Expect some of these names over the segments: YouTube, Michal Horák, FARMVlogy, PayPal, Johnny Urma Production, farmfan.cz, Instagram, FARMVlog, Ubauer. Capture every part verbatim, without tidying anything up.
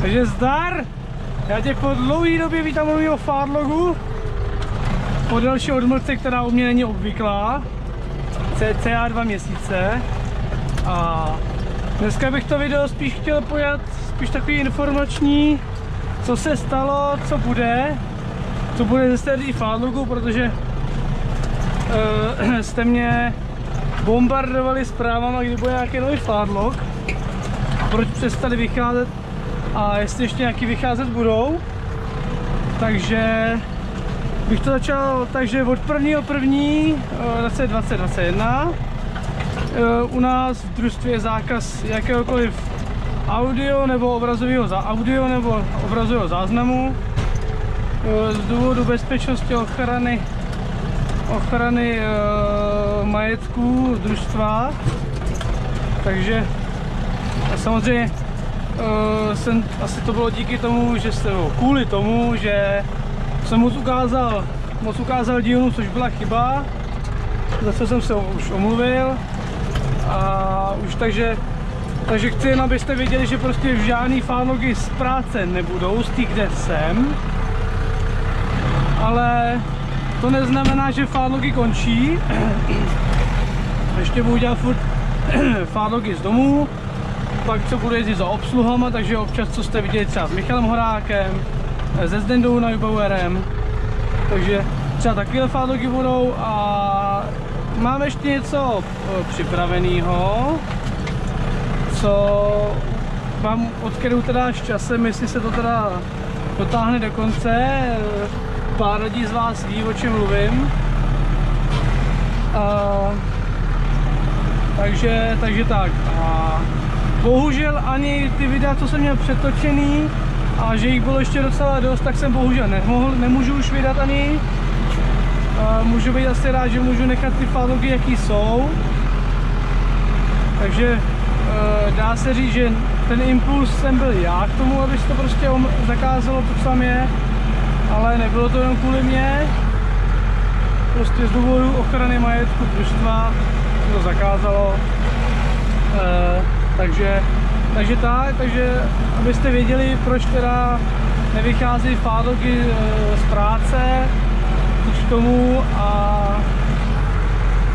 Takže zdar, já tě po dlouhé době vítám u mého farmvlogu, po další odmlce, která u mě není obvyklá, cca dva měsíce. A dneska bych to video spíš chtěl pojat, spíš takový informační, co se stalo, co bude, co bude ze starý farmvlogu, protože uh, jste mě bombardovali zprávama, kdy bude nějaký nový farmvlog, proč přestali vycházet a jestli ještě nějaký vycházet budou. Takže bych to začal, takže od prvního prvního dvacet dvacet jedna u nás v družstvu je zákaz jakéhokoliv audio nebo obrazového, audio nebo obrazového záznamu z důvodu bezpečnosti, ochrany ochrany e, majetku družstva. Takže samozřejmě e, jsem, asi to bylo díky tomu, že se, kvůli tomu, že jsem moc ukázal, moc ukázal dílnu, což byla chyba. Zase jsem se už omluvil a už takže, takže chci jen, abyste věděli, že prostě žádný farmvlogy z práce nebudou, z tý, kde jsem. Ale to neznamená, že farmvlogy končí. Ještě budu dělat furt farmvlogy z domu, pak co budu jezdit za obsluhama, takže občas co jste viděli třeba s Michalem Horákem, se Zdendou na Ubauerem. Takže třeba takové farmvlogy budou a mám ještě něco připraveného, co mám odkryju teda s časem, jestli se to teda dotáhne do konce. Pár lidí z vás ví, o čem mluvím. A, takže, takže tak. A bohužel ani ty videa, co jsem měl přetočený, a že jich bylo ještě docela dost, tak jsem bohužel nemohl, nemůžu už vydat ani. A můžu být asi rád, že můžu nechat ty farmvlogy, jaký jsou. Takže e, dá se říct, že ten impuls jsem byl já k tomu, abych to prostě zakázalo, to sám je. Ale nebylo to jenom kvůli mě, prostě z důvodu ochrany majetku družstva se to zakázalo, e, takže, takže tak, takže abyste věděli, proč teda nevychází farmvlogy e, z práce, k tomu. A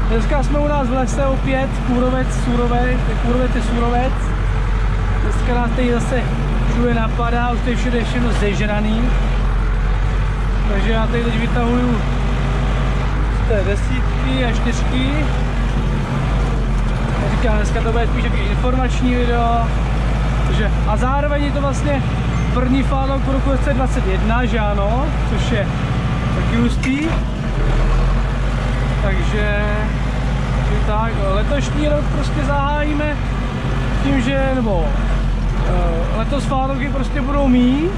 dneska jsme u nás v lese opět, kůrovec, surovec, kůrovec je surovec, dneska nás tady zase všude napadá, už tady všude je všechno zežraný. Takže já tady teď vytahuju z té desítky a čtyřky. Já říkám, dneska to bude spíš takový informační video. Takže, a zároveň je to vlastně první farmvlog po roku dvacet jedna, že ano, což je taky hustý. Takže tak, letošní rok prostě zahájíme tím, že nebo letos farmvlogy prostě budou mít.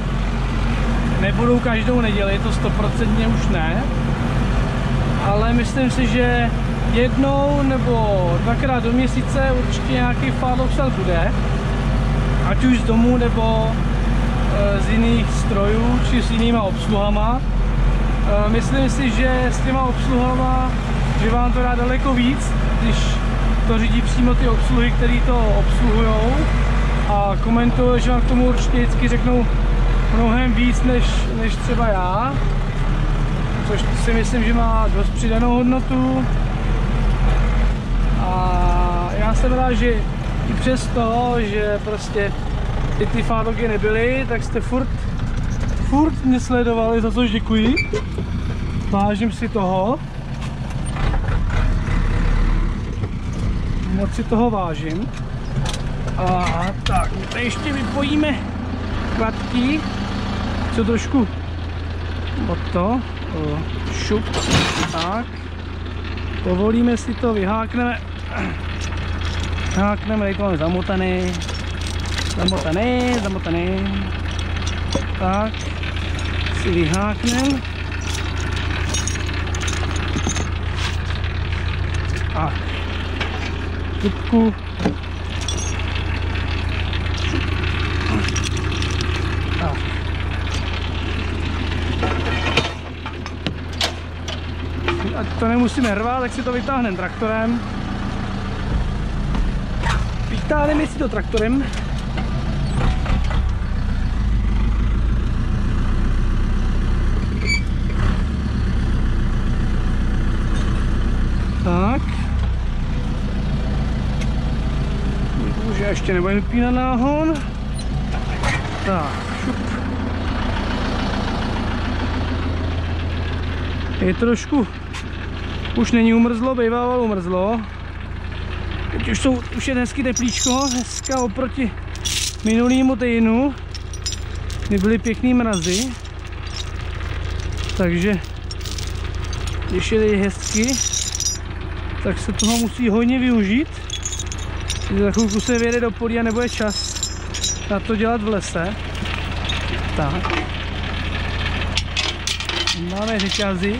Nebudou každou neděli, to stoprocentně už ne, ale myslím si, že jednou nebo dvakrát do měsíce určitě nějaký farmvlog snad bude, ať už z domu nebo e, z jiných strojů či s jinýma obsluhama. E, myslím si, že s těma obsluhama, že vám to dá daleko víc, když to řídí přímo ty obsluhy, které to obsluhují, a komentují, že vám k tomu určitě vždycky řeknou mnohem víc než, než třeba já, což si myslím, že má dost přidanou hodnotu. A já jsem rád, že i přes to, že prostě i ty farmvlogy nebyly, tak jste furt, furt mě sledovali, za což děkuji. Vážím si toho. Moc si toho vážím. A tak, tady ještě vypojíme kvatky, co trošku od to, šup, tak, povolíme si to, vyhákneme, vyhákneme, tady to máme zamotaný, zamotaný, zamotaný, tak, si vyhákneme, tak, šupku, to nemusíme hrvat, tak si to vytáhneme traktorem. Vytáhneme si to traktorem. Tak. Už já ještě nebudeme pínat náhon. Tak, šup. Je trošku, už není umrzlo, bývávalo umrzlo. Teď už, jsou, už je hezky teplíčko, hezka oproti minulýmu týdnu, kdy byly pěkný mrazy. Takže když je tady hezky, tak se toho musí hodně využít. Za chvilku se vyjede do polí a nebude čas na to dělat v lese. Tak. Máme řetězy.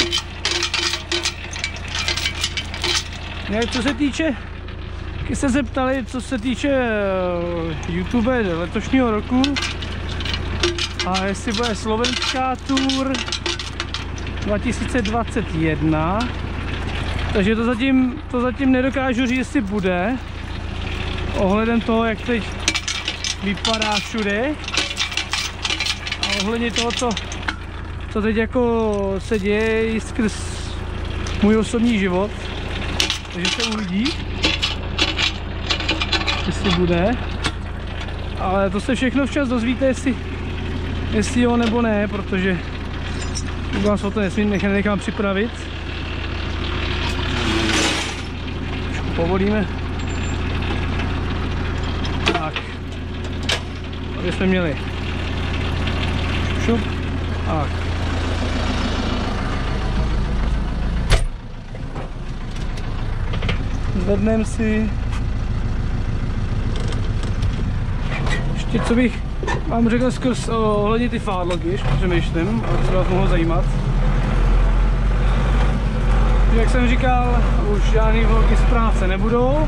Jak co se týče, když jste se ptali, co se týče YouTube letošního roku a jestli bude slovenská tour dva tisíce dvacet jedna, takže to zatím, to zatím nedokážu říct, jestli bude. Ohledem toho, jak teď vypadá všude a ohledně toho, co, co teď jako se děje i skrz můj osobní život, takže se uvidí, jestli bude, ale to se všechno včas dozvíte, jestli, jestli jo nebo ne, protože vás o to nesmím, nech, nechám připravit. Povolíme. Tady jsme měli šup, tak. Zvedneme si. Ještě co bych vám řekl skrz ohledně ty farmvlogy, přemýšlím, co vás mohlo zajímat. Jak jsem říkal, už žádný vlogy z práce nebudou.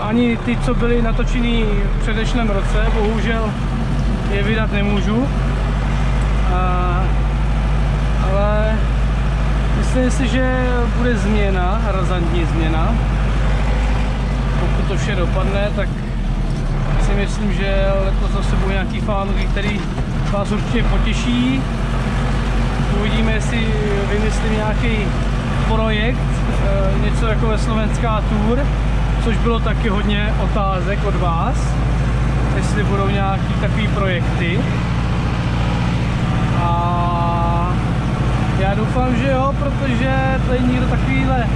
Ani ty, co byly natočený v předešlém roce, bohužel je vydat nemůžu. A, ale myslím si, že bude změna, razantní změna. Pokud to vše dopadne, tak si myslím, že letos zase budou nějaký farmvlogy, který vás určitě potěší. Uvidíme, jestli vymyslím nějaký projekt, něco jako ve slovenská tour. Což bylo taky hodně otázek od vás, jestli budou nějaký takový projekty. A já doufám, že jo, protože tady nikdo takovýhle uh,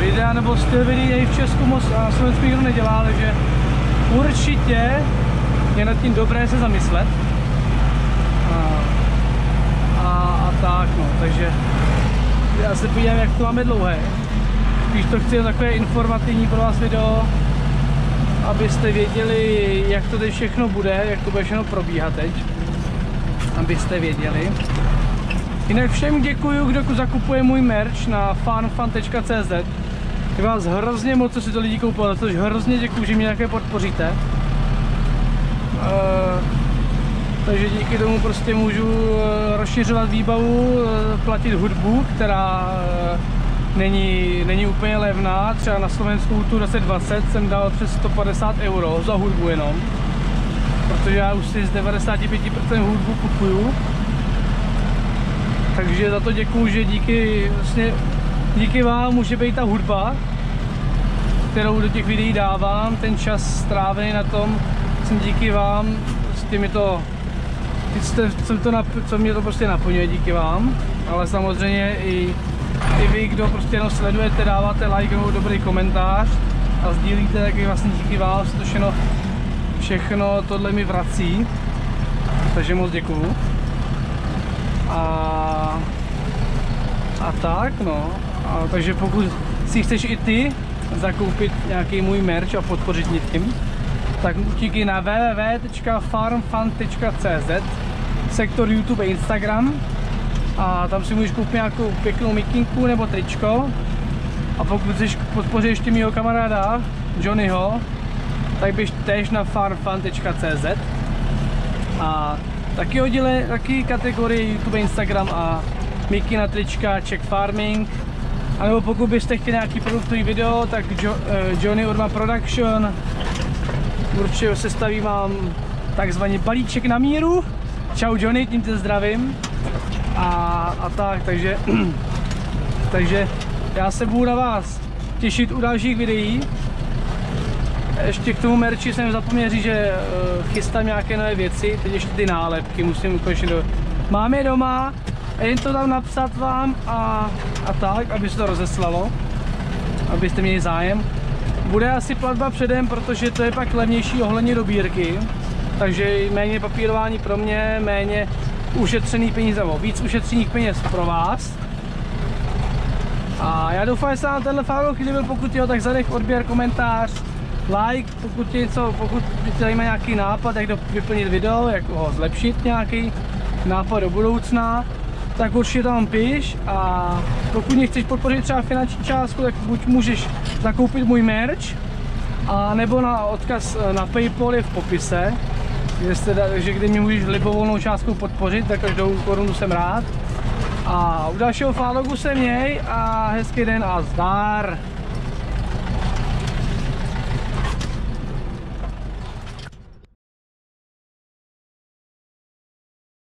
videa nebo styl videí v Česku moc a Slovensku nikdo nedělá, takže určitě je nad tím dobré se zamyslet. A, a, a tak no, takže já se podívám, jak to máme dlouhé. Spíš to chci takové informativní pro vás video, abyste věděli, jak to teď všechno bude, jak to bude všechno probíhat teď, abyste věděli. Jinak všem děkuju, kdo zakupuje můj merch na farmfan tečka cz. Je vás hrozně moc, co si to lidi koupili, což hrozně děkuju, že mě nějaké podpoříte. Uh, takže díky tomu prostě můžu rozšiřovat výbavu, platit hudbu, která Není, není úplně levná, třeba na slovenskou tu dvacet dvacet jsem dal přes sto padesát euro za hudbu jenom. Protože já už si z devadesáti pěti procent hudbu kupuju. Takže za to děkuju, že díky, vlastně, díky vám může být ta hudba, kterou do těch videí dávám, ten čas strávený na tom, jsem díky vám, vlastně mi to, co, to, co mě to prostě naplňuje, díky vám, ale samozřejmě i I vy, kdo prostě jenom sledujete, dáváte like nebo dobrý komentář a sdílíte, tak vlastně díky vás to všechno, všechno tohle mi vrací, takže moc děkuju. A, a tak no, a, takže pokud si chceš i ty zakoupit nějaký můj merch a podpořit mě tím, tak utíky na www tečka farmfan tečka cz, sektor YouTube a Instagram. A tam si můžeš koupit nějakou pěknou mikinku nebo tričko. A pokud chceš podpořit ještě mýho kamaráda Johnnyho, tak běž též na farmfan tečka cz. A taky oddíle, taky kategorie YouTube, Instagram a mikina, trička, check farming. A nebo pokud byste chtěli nějaký produktový video, tak jo, eh, Johnny Urma Production určitě sestaví vám takzvaný balíček na míru. Čau Johnny, tím tě zdravím. A, a tak, takže, takže Já se budu na vás těšit u dalších videí. Ještě k tomu merči jsem zapomněl říct, že chystám nějaké nové věci, teď ještě ty nálepky musím ukončit do... Mám je doma, jen to tam napsat vám a, a tak, aby se to rozeslalo, abyste měli zájem. Bude asi platba předem, protože to je pak levnější ohledně dobírky, takže méně papírování pro mě, méně ušetřených peněz, nebo víc ušetřených peněz pro vás. A já doufám, že se vám tenhle farmvlog líbil, pokud jo, tak zadech odběr, komentář, like, pokud tě něco, pokud tě má nějaký nápad, jak vyplnit video, jak ho zlepšit, nějaký nápad do budoucna, tak určitě tam piš. A pokud mě chceš podpořit třeba finanční částku, tak buď můžeš zakoupit můj merch, a nebo na odkaz na PayPal je v popise, takže kdy mě můžeš libovolnou částku podpořit, tak každou korunu jsem rád. A u dalšího farmvlogu se měj a hezký den a zdar!